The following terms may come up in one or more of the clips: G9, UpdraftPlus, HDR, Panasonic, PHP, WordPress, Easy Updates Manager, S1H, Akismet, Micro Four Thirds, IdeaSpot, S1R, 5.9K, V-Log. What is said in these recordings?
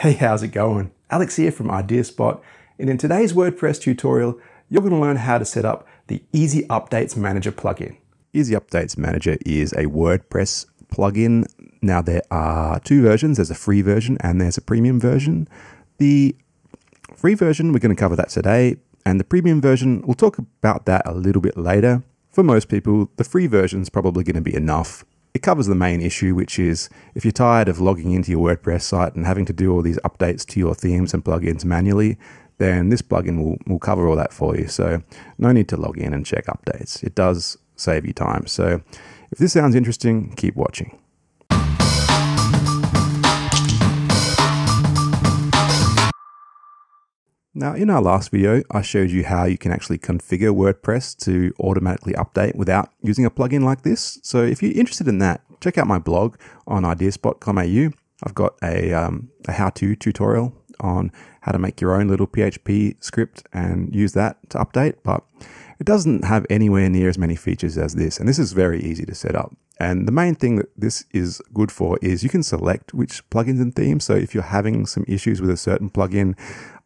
Hey, how's it going? Alex here from IdeaSpot, and in today's WordPress tutorial, you're going to learn how to set up the Easy Updates Manager plugin. Easy Updates Manager is a WordPress plugin. Now there are two versions. There's a free version and there's a premium version. The free version, we're going to cover that today, and the premium version, we'll talk about that a little bit later. For most people, the free version is probably going to be enough. It covers the main issue, which is if you're tired of logging into your WordPress site and having to do all these updates to your themes and plugins manually, then this plugin will cover all that for you. So no need to log in and check updates. It does save you time. So if this sounds interesting, keep watching. Now, in our last video, I showed you how you can actually configure WordPress to automatically update without using a plugin like this. So if you're interested in that, check out my blog on ideaspot.com.au. I've got a how-to tutorial on how to make your own little PHP script and use that to update, but it doesn't have anywhere near as many features as this. And this is very easy to set up. And the main thing that this is good for is you can select which plugins and themes. So if you're having some issues with a certain plugin,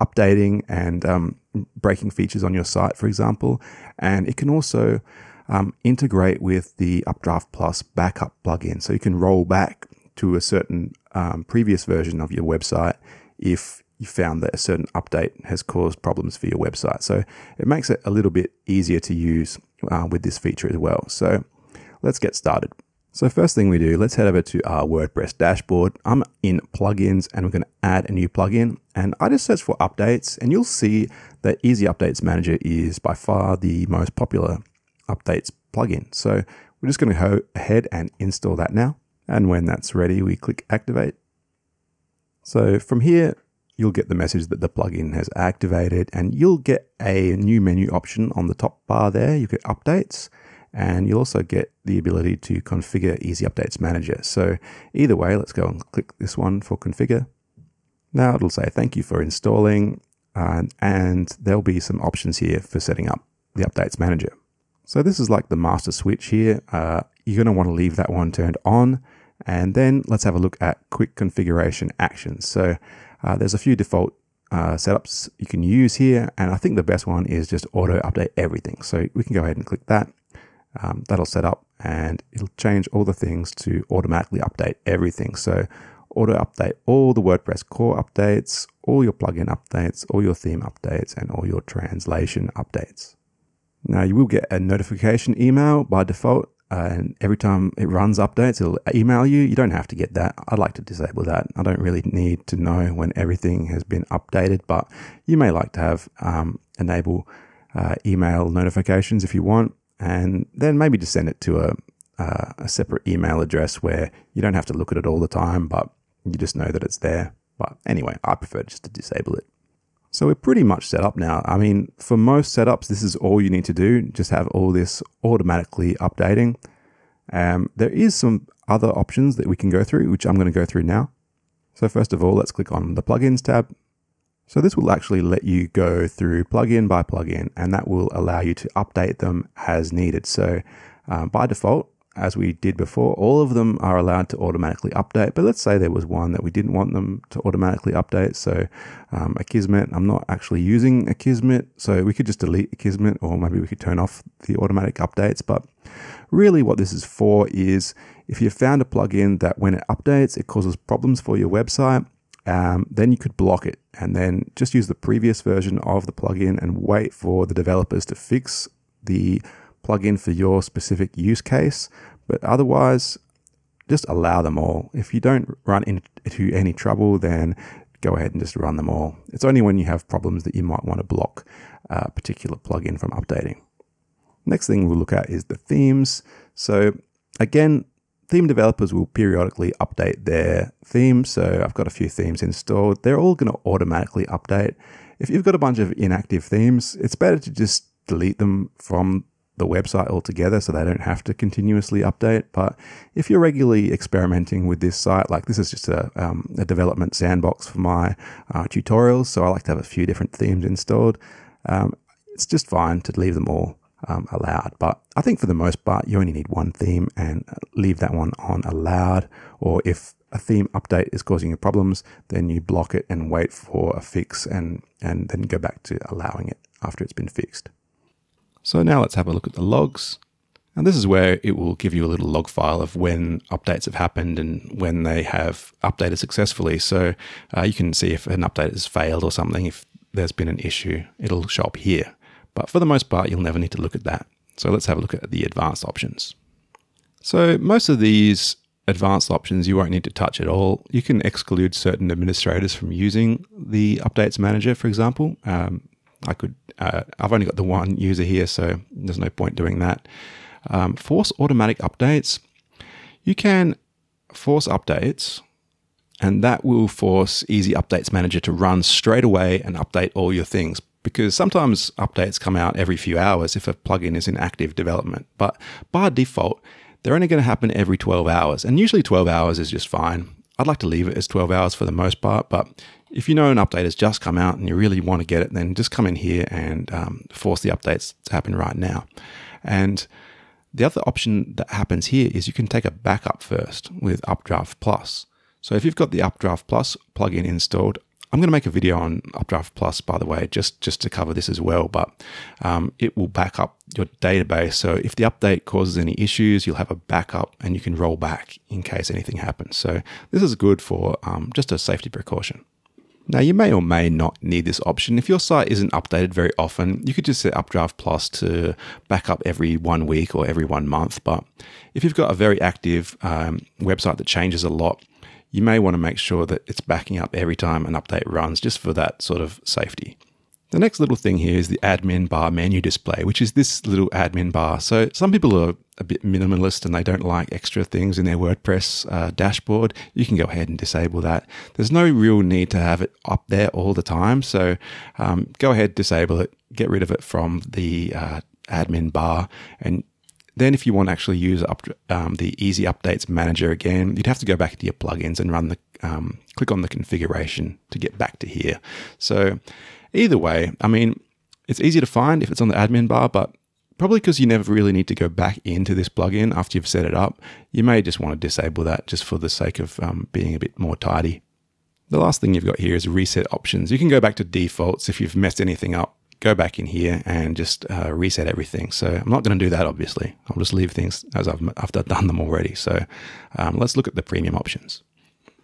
updating and breaking features on your site, for example. And it can also integrate with the UpdraftPlus backup plugin. So you can roll back to a certain previous version of your website if you found that a certain update has caused problems for your website. So it makes it a little bit easier to use with this feature as well. So let's get started. So first thing we do, let's head over to our WordPress dashboard. I'm in plugins and we're going to add a new plugin, and I just search for updates, and you'll see that Easy Updates Manager is by far the most popular updates plugin. So we're just going to go ahead and install that now. And when that's ready, we click activate. So from here, you'll get the message that the plugin has activated, and you'll get a new menu option on the top bar there. You get updates. And you'll also get the ability to configure Easy Updates Manager. So either way, let's go and click this one for configure. Now it'll say thank you for installing, and there'll be some options here for setting up the Updates Manager. So this is like the master switch here. You're going to want to leave that one turned on. And then let's have a look at quick configuration actions. So there's a few default setups you can use here, and I think the best one is just auto update everything. So we can go ahead and click that. That'll set up and it'll change all the things to automatically update everything. So auto update all the WordPress core updates, all your plugin updates, all your theme updates, and all your translation updates. Now you will get a notification email by default, and every time it runs updates, it'll email you. You don't have to get that. I'd like to disable that. I don't really need to know when everything has been updated, but you may like to have enable email notifications if you want. And then maybe just send it to a separate email address where you don't have to look at it all the time, but you just know that it's there. But anyway, I prefer just to disable it. So we're pretty much set up now. I mean, for most setups, this is all you need to do. Just have all this automatically updating. There is some other options that we can go through, which I'm going to go through now. So first of all, let's click on the plugins tab. So this will actually let you go through plugin by plugin, and that will allow you to update them as needed. So by default, as we did before, all of them are allowed to automatically update, but let's say there was one that we didn't want them to automatically update. So Akismet, I'm not actually using Akismet, so we could just delete Akismet, or maybe we could turn off the automatic updates. But really what this is for is if you found a plugin that when it updates, it causes problems for your website, then you could block it and then just use the previous version of the plugin and wait for the developers to fix the plugin for your specific use case. But otherwise, just allow them all. If you don't run into any trouble, then go ahead and just run them all. It's only when you have problems that you might want to block a particular plugin from updating. Next thing we'll look at is the themes. So again, theme developers will periodically update their themes. So I've got a few themes installed. They're all going to automatically update. If you've got a bunch of inactive themes, it's better to just delete them from the website altogether so they don't have to continuously update. But if you're regularly experimenting with this site, like this is just a development sandbox for my tutorials, so I like to have a few different themes installed. It's just fine to leave them all allowed, but I think for the most part you only need one theme and leave that one on allowed, or if a theme update is causing you problems, then you block it and wait for a fix, and then go back to allowing it after it's been fixed. So now let's have a look at the logs. And this is where it will give you a little log file of when updates have happened and when they have updated successfully. So you can see if an update has failed or something, if there's been an issue, it'll show up here. But for the most part, you'll never need to look at that. So let's have a look at the advanced options. So most of these advanced options you won't need to touch at all. You can exclude certain administrators from using the Updates Manager, for example. I've only got the one user here, so there's no point doing that. Force automatic updates. You can force updates, and that will force Easy Updates Manager to run straight away and update all your things, because sometimes updates come out every few hours if a plugin is in active development. But by default, they're only going to happen every 12 hours, and usually 12 hours is just fine. I'd like to leave it as 12 hours for the most part, but if you know an update has just come out and you really want to get it, then just come in here and force the updates to happen right now. And the other option that happens here is you can take a backup first with UpdraftPlus. So if you've got the UpdraftPlus plugin installed, I'm going to make a video on UpdraftPlus, by the way, just to cover this as well, but it will back up your database. So if the update causes any issues, you'll have a backup and you can roll back in case anything happens. So this is good for just a safety precaution. Now, you may or may not need this option. If your site isn't updated very often, you could just set UpdraftPlus to back up every 1 week or every 1 month. But if you've got a very active website that changes a lot, you may want to make sure that it's backing up every time an update runs, just for that sort of safety. The next little thing here is the admin bar menu display, which is this little admin bar. So some people are a bit minimalist and they don't like extra things in their WordPress dashboard. You can go ahead and disable that. There's no real need to have it up there all the time. So go ahead, disable it, get rid of it from the admin bar. And then if you want to actually use the Easy Updates Manager again, you'd have to go back to your plugins and run the click on the configuration to get back to here. So either way, I mean, it's easy to find if it's on the admin bar, but probably because you never really need to go back into this plugin after you've set it up, you may just want to disable that just for the sake of being a bit more tidy. The last thing you've got here is reset options. You can go back to defaults if you've messed anything up. Go back in here and just reset everything. So I'm not going to do that, obviously. I'll just leave things as after I've done them already. So let's look at the premium options.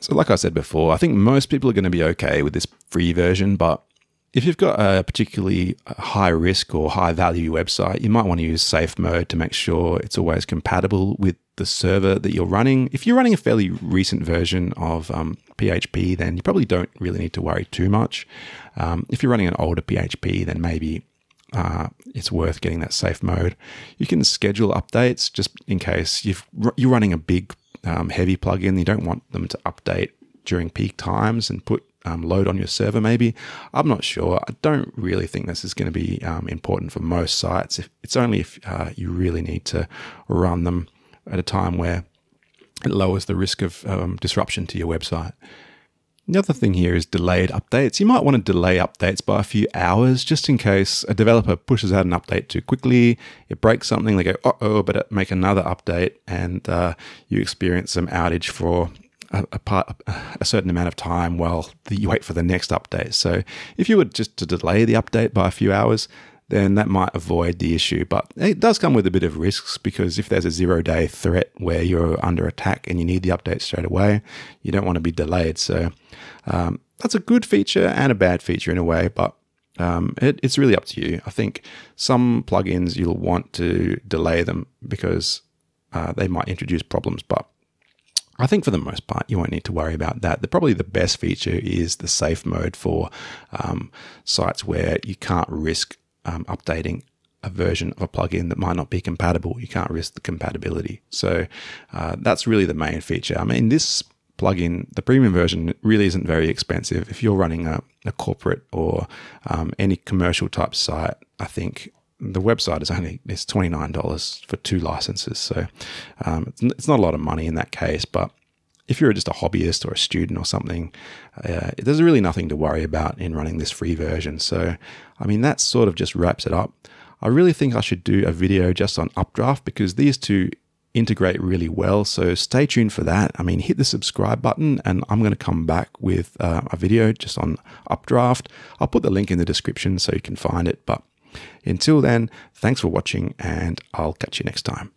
So like I said before, I think most people are going to be okay with this free version, but if you've got a particularly high risk or high value website, you might want to use safe mode to make sure it's always compatible with the server that you're running. If you're running a fairly recent version of PHP, then you probably don't really need to worry too much. If you're running an older PHP, then maybe it's worth getting that safe mode. You can schedule updates just in case you're running a big, heavy plugin. You don't want them to update during peak times and put load on your server, maybe. I'm not sure. I don't really think this is going to be important for most sites. It's only if you really need to run them at a time where it lowers the risk of disruption to your website. The other thing here is delayed updates. You might want to delay updates by a few hours just in case a developer pushes out an update too quickly, it breaks something, they go, uh-oh, but make another update, and you experience some outage for a certain amount of time while you wait for the next update. So if you were just to delay the update by a few hours, then that might avoid the issue. But it does come with a bit of risks, because if there's a 0-day threat where you're under attack and you need the update straight away, you don't want to be delayed. So that's a good feature and a bad feature in a way, but it's really up to you. I think some plugins you'll want to delay them because they might introduce problems, but I think for the most part, you won't need to worry about that. Probably the best feature is the safe mode for sites where you can't risk updating a version of a plugin that might not be compatible. You can't risk the compatibility. So that's really the main feature. I mean, this plugin, the premium version, really isn't very expensive. If you're running a corporate or any commercial type site, I think the website is only $29 for 2 licenses, so it's not a lot of money in that case. But if you're just a hobbyist or a student or something, there's really nothing to worry about in running this free version. So, I mean, that sort of just wraps it up. I really think I should do a video just on Updraft, because these two integrate really well. So stay tuned for that. I mean, hit the subscribe button, and I'm going to come back with a video just on Updraft. I'll put the link in the description so you can find it. But until then, thanks for watching, and I'll catch you next time.